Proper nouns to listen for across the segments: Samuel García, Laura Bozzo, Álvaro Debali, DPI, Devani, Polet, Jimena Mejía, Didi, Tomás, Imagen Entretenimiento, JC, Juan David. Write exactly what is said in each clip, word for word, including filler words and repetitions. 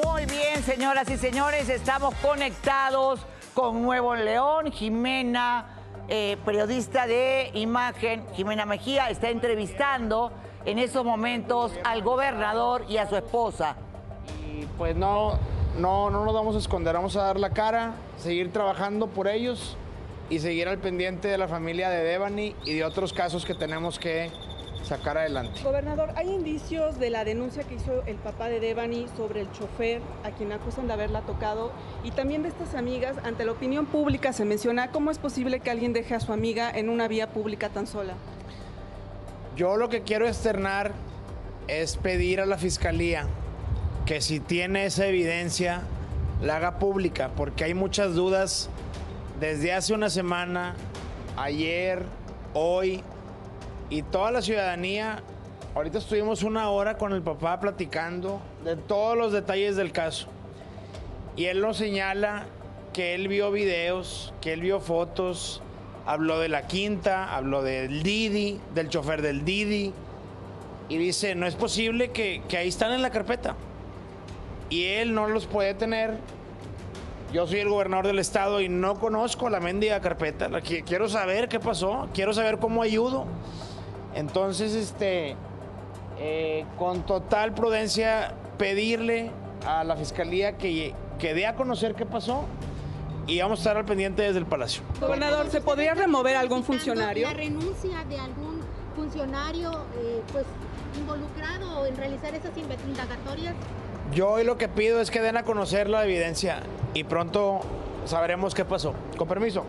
Muy bien, señoras y señores, estamos conectados con Nuevo León. Jimena, eh, periodista de Imagen, Jimena Mejía, está entrevistando en esos momentos al gobernador y a su esposa. Y pues no, no, no nos vamos a esconder, vamos a dar la cara, seguir trabajando por ellos y seguir al pendiente de la familia de Devani y de otros casos que tenemos que sacar adelante. Gobernador, ¿hay indicios de la denuncia que hizo el papá de Devani sobre el chofer a quien acusan de haberla tocado? Y también de estas amigas, ante la opinión pública se menciona, ¿cómo es posible que alguien deje a su amiga en una vía pública tan sola? Yo lo que quiero externar es pedir a la Fiscalía que si tiene esa evidencia la haga pública, porque hay muchas dudas desde hace una semana, ayer, hoy. Y toda la ciudadanía, ahorita estuvimos una hora con el papá platicando de todos los detalles del caso. Y él nos señala que él vio videos, que él vio fotos, habló de la quinta, habló del Didi, del chofer del Didi. Y dice, no es posible que, que ahí están en la carpeta. Y él no los puede tener. Yo soy el gobernador del estado y no conozco la mendiga carpeta. Quiero saber qué pasó, quiero saber cómo ayudo. Entonces, este, eh, con total prudencia, pedirle a la Fiscalía que, que dé a conocer qué pasó y vamos a estar al pendiente desde el Palacio. Gobernador, ¿se podría remover algún funcionario? ¿La renuncia de algún funcionario eh, pues, involucrado en realizar esas indagatorias? Yo hoy lo que pido es que den a conocer la evidencia y pronto sabremos qué pasó. Con permiso.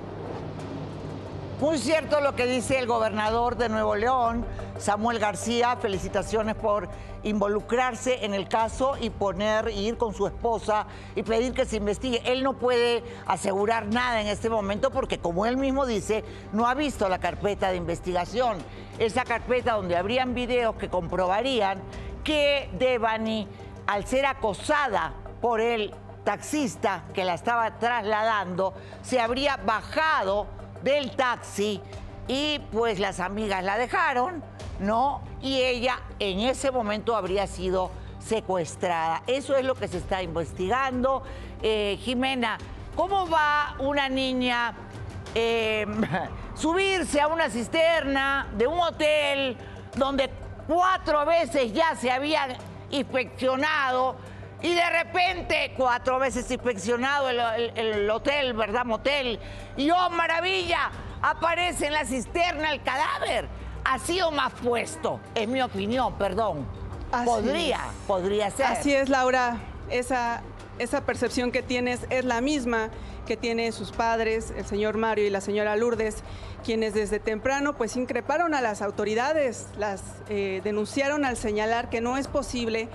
Muy cierto lo que dice el gobernador de Nuevo León, Samuel García. Felicitaciones por involucrarse en el caso y poner, ir con su esposa y pedir que se investigue. Él no puede asegurar nada en este momento porque, como él mismo dice, no ha visto la carpeta de investigación. Esa carpeta donde habrían videos que comprobarían que Devani, al ser acosada por el taxista que la estaba trasladando, se habría bajado del taxi y pues las amigas la dejaron, ¿no? Y ella en ese momento habría sido secuestrada. Eso es lo que se está investigando. Eh, Jimena, ¿cómo va una niña eh, subirse a una cisterna de un hotel donde cuatro veces ya se habían inspeccionado y de repente cuatro veces inspeccionado el, el, el hotel, ¿verdad? Motel. Y ¡oh, maravilla! Aparece en la cisterna el cadáver. Así o más puesto, en mi opinión, perdón. Así podría, es. podría ser. Así es, Laura. Esa, esa percepción que tienes es la misma que tienen sus padres, el señor Mario y la señora Lourdes, quienes desde temprano pues increparon a las autoridades, las eh, denunciaron al señalar que no es posible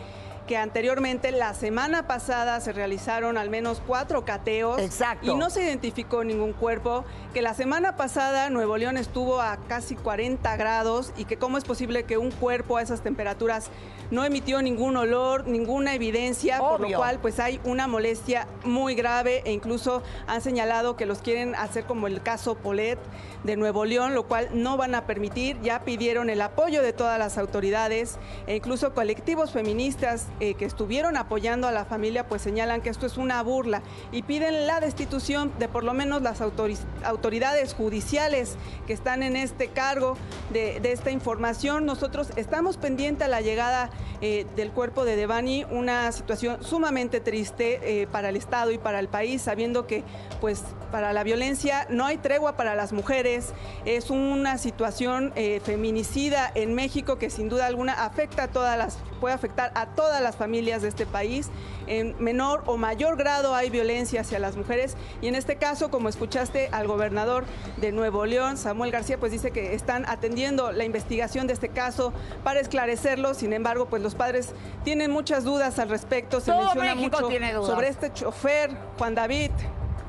que anteriormente, la semana pasada, se realizaron al menos cuatro cateos. Exacto. Y no se identificó ningún cuerpo, que la semana pasada Nuevo León estuvo a casi cuarenta grados y que cómo es posible que un cuerpo a esas temperaturas no emitió ningún olor, ninguna evidencia, obvio, por lo cual pues hay una molestia muy grave e incluso han señalado que los quieren hacer como el caso Polet de Nuevo León, lo cual no van a permitir. Ya pidieron el apoyo de todas las autoridades e incluso colectivos feministas Eh, que estuvieron apoyando a la familia, pues señalan que esto es una burla y piden la destitución de por lo menos las autori- autoridades judiciales que están en este cargo de, de esta información. Nosotros estamos pendientes a la llegada eh, del cuerpo de Devani, una situación sumamente triste eh, para el Estado y para el país, sabiendo que pues para la violencia no hay tregua para las mujeres, es una situación eh, feminicida en México que sin duda alguna afecta a todas las, puede afectar a todas las las familias de este país. En menor o mayor grado hay violencia hacia las mujeres y en este caso, como escuchaste al gobernador de Nuevo León, Samuel García, pues dice que están atendiendo la investigación de este caso para esclarecerlo. Sin embargo, pues los padres tienen muchas dudas al respecto. Se menciona mucho sobre este chofer, Juan David,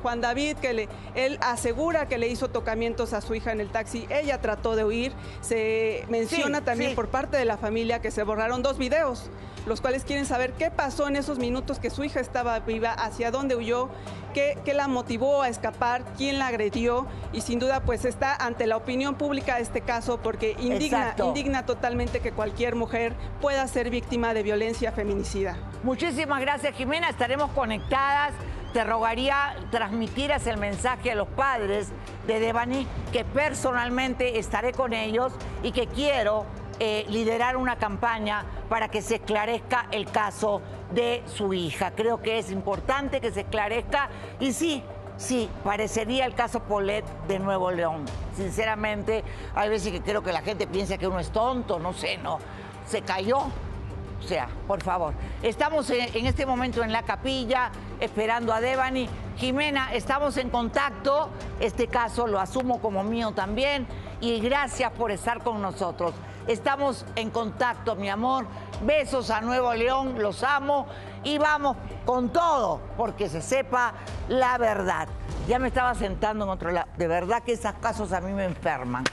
Juan David, que le, él asegura que le hizo tocamientos a su hija en el taxi. Ella trató de huir. Se menciona sí, también sí. por parte de la familia que se borraron dos videos, los cuales quieren saber qué pasó en esos minutos que su hija estaba viva, hacia dónde huyó, qué, qué la motivó a escapar, quién la agredió, y sin duda pues está ante la opinión pública este caso porque indigna, Exacto. indigna totalmente que cualquier mujer pueda ser víctima de violencia feminicida. Muchísimas gracias, Jimena, estaremos conectadas. Te rogaría transmitieras el mensaje a los padres de Devani, que personalmente estaré con ellos y que quiero eh, liderar una campaña para que se esclarezca el caso de su hija. Creo que es importante que se esclarezca y sí, sí, parecería el caso Polet de Nuevo León. Sinceramente, hay veces que creo que la gente piensa que uno es tonto, no sé, no, se cayó. O sea, por favor, estamos en, en este momento en la capilla esperando a Devani. Jimena, estamos en contacto, este caso lo asumo como mío también y gracias por estar con nosotros. Estamos en contacto, mi amor, besos a Nuevo León, los amo y vamos con todo porque se sepa la verdad. Ya me estaba sentando en otro lado, de verdad que esos casos a mí me enferman,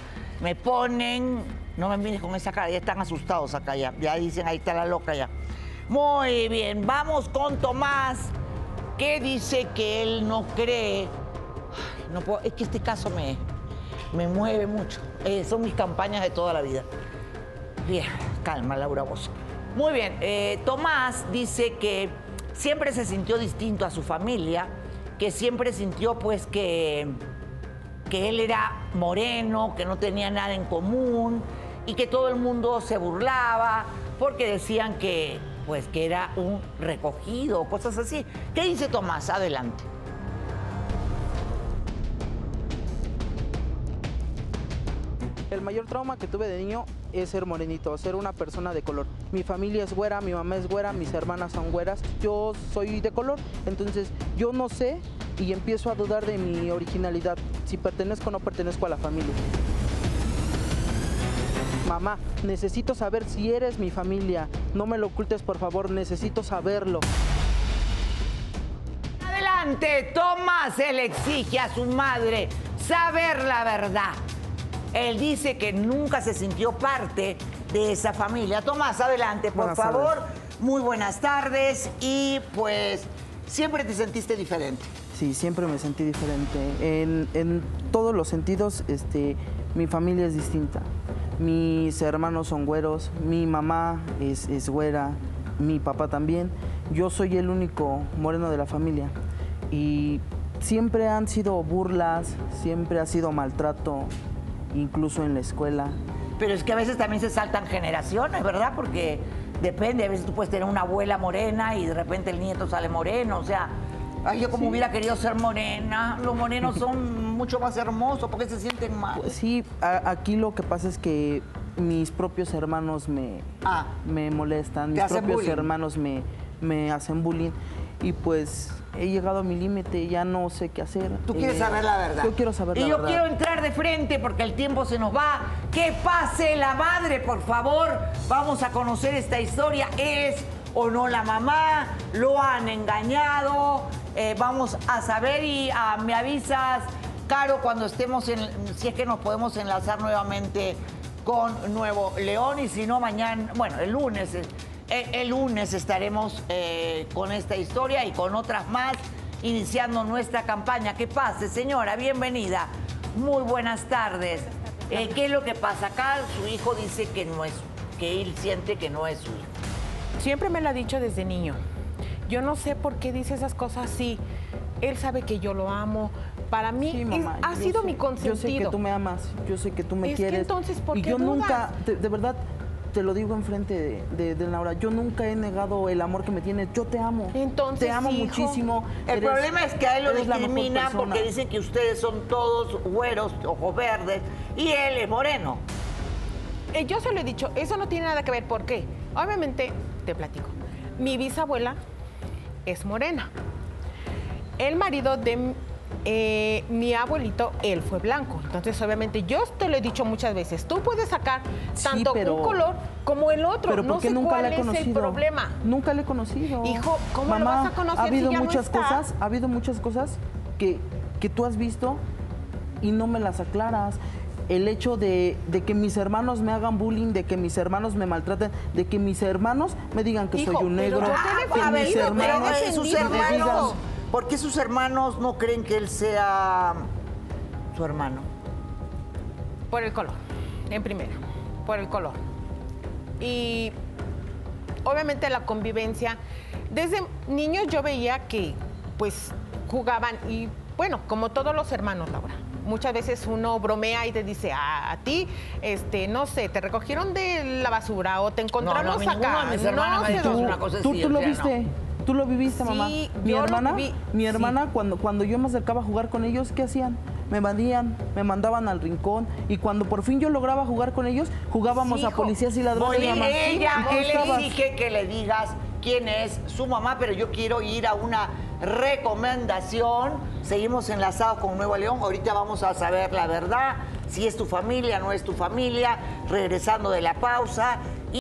me ponen... No me mires con esa cara, ya están asustados acá ya. Ya dicen, ahí está la loca ya. Muy bien, vamos con Tomás, que dice que él no cree. Ay, no puedo, es que este caso me, me mueve mucho. Eh, son mis campañas de toda la vida. Bien, calma, Laura Bozzo. Muy bien, eh, Tomás dice que siempre se sintió distinto a su familia, que siempre sintió pues que, que él era moreno, que no tenía nada en común, y que todo el mundo se burlaba porque decían que, pues, que era un recogido, cosas así. ¿Qué dice Tomás? Adelante. El mayor trauma que tuve de niño es ser morenito, ser una persona de color. Mi familia es güera, mi mamá es güera, mis hermanas son güeras, yo soy de color, entonces yo no sé y empiezo a dudar de mi originalidad, si pertenezco o no pertenezco a la familia. Mamá, necesito saber si eres mi familia. No me lo ocultes, por favor, necesito saberlo. Adelante, Tomás, él exige a su madre saber la verdad. Él dice que nunca se sintió parte de esa familia. Tomás, adelante, por buenas favor. Tardes. Muy buenas tardes y pues siempre te sentiste diferente. Sí, siempre me sentí diferente. En, en todos los sentidos, este, mi familia es distinta. Mis hermanos son güeros, mi mamá es, es güera, mi papá también. Yo soy el único moreno de la familia y siempre han sido burlas, siempre ha sido maltrato, incluso en la escuela. Pero es que a veces también se saltan generaciones, ¿verdad? Porque depende, a veces tú puedes tener una abuela morena y de repente el nieto sale moreno, o sea... Ay, yo como sí. hubiera querido ser morena, los morenos son mucho más hermosos, ¿por qué se sienten mal? Pues sí, a, aquí lo que pasa es que mis propios hermanos me, ah, me molestan, mis propios bullying? hermanos me, me hacen bullying y pues he llegado a mi límite, ya no sé qué hacer. Tú quieres eh, saber la verdad. Yo quiero saber y la verdad. Y yo quiero entrar de frente porque el tiempo se nos va. Que pase la madre, por favor, vamos a conocer esta historia, es... o no la mamá, lo han engañado, eh, vamos a saber y ah, me avisas, Caro, cuando estemos, en, si es que nos podemos enlazar nuevamente con Nuevo León y si no mañana, bueno, el lunes, el, el lunes estaremos eh, con esta historia y con otras más, iniciando nuestra campaña. Que pase, señora, bienvenida, muy buenas tardes. Eh, ¿Qué es lo que pasa acá? Su hijo dice que no es, que él siente que no es su hijo. Siempre me lo ha dicho desde niño. Yo no sé por qué dice esas cosas así. Él sabe que yo lo amo. Para mí sí, mamá, es, ha sido sé, mi consentido. Yo sé que tú me amas, yo sé que tú me es quieres. Que entonces, ¿por qué y yo dudas? Nunca, de, de verdad, te lo digo enfrente de, de, de Laura, yo nunca he negado el amor que me tienes. Yo te amo. Entonces, te amo hijo, muchísimo. El eres, problema es que a él lo discriminan porque dicen que ustedes son todos güeros, ojos verdes, y él es moreno. Eh, yo se lo he dicho, eso no tiene nada que ver. ¿Por qué? Obviamente... Te platico. Mi bisabuela es morena. El marido de eh, mi abuelito, él fue blanco. Entonces, obviamente, yo te lo he dicho muchas veces. Tú puedes sacar tanto sí, pero, un color como el otro. Pero no sé nunca cuál le he conocido. Es el problema. Nunca le he conocido. Hijo, ¿cómo Mamá, lo vas a conocer? Ha habido si ya muchas no está? cosas. Ha habido muchas cosas que, que tú has visto y no me las aclaras. El hecho de, de que mis hermanos me hagan bullying, de que mis hermanos me maltraten, de que mis hermanos me digan que Hijo, soy un negro, que ah, mis pero hermanos, pero sus hermanos digan... ¿Por qué sus hermanos no creen que él sea su hermano? Por el color, en primera, por el color. Y obviamente la convivencia. Desde niños yo veía que pues jugaban y bueno, como todos los hermanos, Laura. Muchas veces uno bromea y te dice, a, a ti, este, no sé, te recogieron de la basura o te encontramos no, no, acá. No, mis hermanas no, me tú, una cosa tú, así, tú lo sea, viste, no. tú lo viviste, sí, mamá. Mi hermana, vi, mi hermana sí. cuando, cuando yo me acercaba a jugar con ellos, ¿qué hacían? Me bandían, me mandaban al rincón y cuando por fin yo lograba jugar con ellos, jugábamos sí, a policías y ladrones. Voy, mamá. Ella, ¿Y tú estabas? Le dije que le digas quién es su mamá, pero yo quiero ir a una... recomendación. Seguimos enlazados con Nuevo León. Ahorita vamos a saber la verdad, si es tu familia, no es tu familia, regresando de la pausa.